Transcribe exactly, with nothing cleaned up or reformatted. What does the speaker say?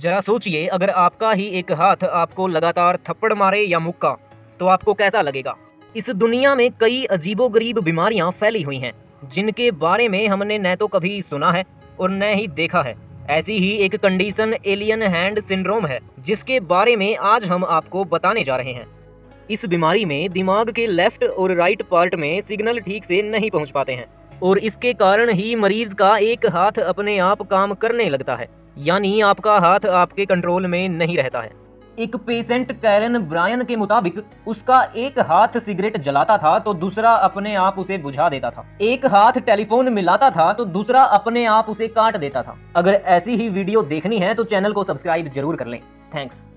जरा सोचिए, अगर आपका ही एक हाथ आपको लगातार थप्पड़ मारे या मुक्का, तो आपको कैसा लगेगा। इस दुनिया में कई अजीबोगरीब बीमारियां फैली हुई हैं, जिनके बारे में हमने न तो कभी सुना है और न ही देखा है। ऐसी ही एक कंडीशन एलियन हैंड सिंड्रोम है, जिसके बारे में आज हम आपको बताने जा रहे हैं। इस बीमारी में दिमाग के लेफ्ट और राइट पार्ट में सिग्नल ठीक से नहीं पहुंच पाते हैं और इसके कारण ही मरीज का एक हाथ अपने आप काम करने लगता है, यानी आपका हाथ आपके कंट्रोल में नहीं रहता है। एक पेशेंट कैरन ब्रायन के मुताबिक उसका एक हाथ सिगरेट जलाता था तो दूसरा अपने आप उसे बुझा देता था, एक हाथ टेलीफोन मिलाता था तो दूसरा अपने आप उसे काट देता था। अगर ऐसी ही वीडियो देखनी है तो चैनल को सब्सक्राइब जरूर कर लें। थैंक्स।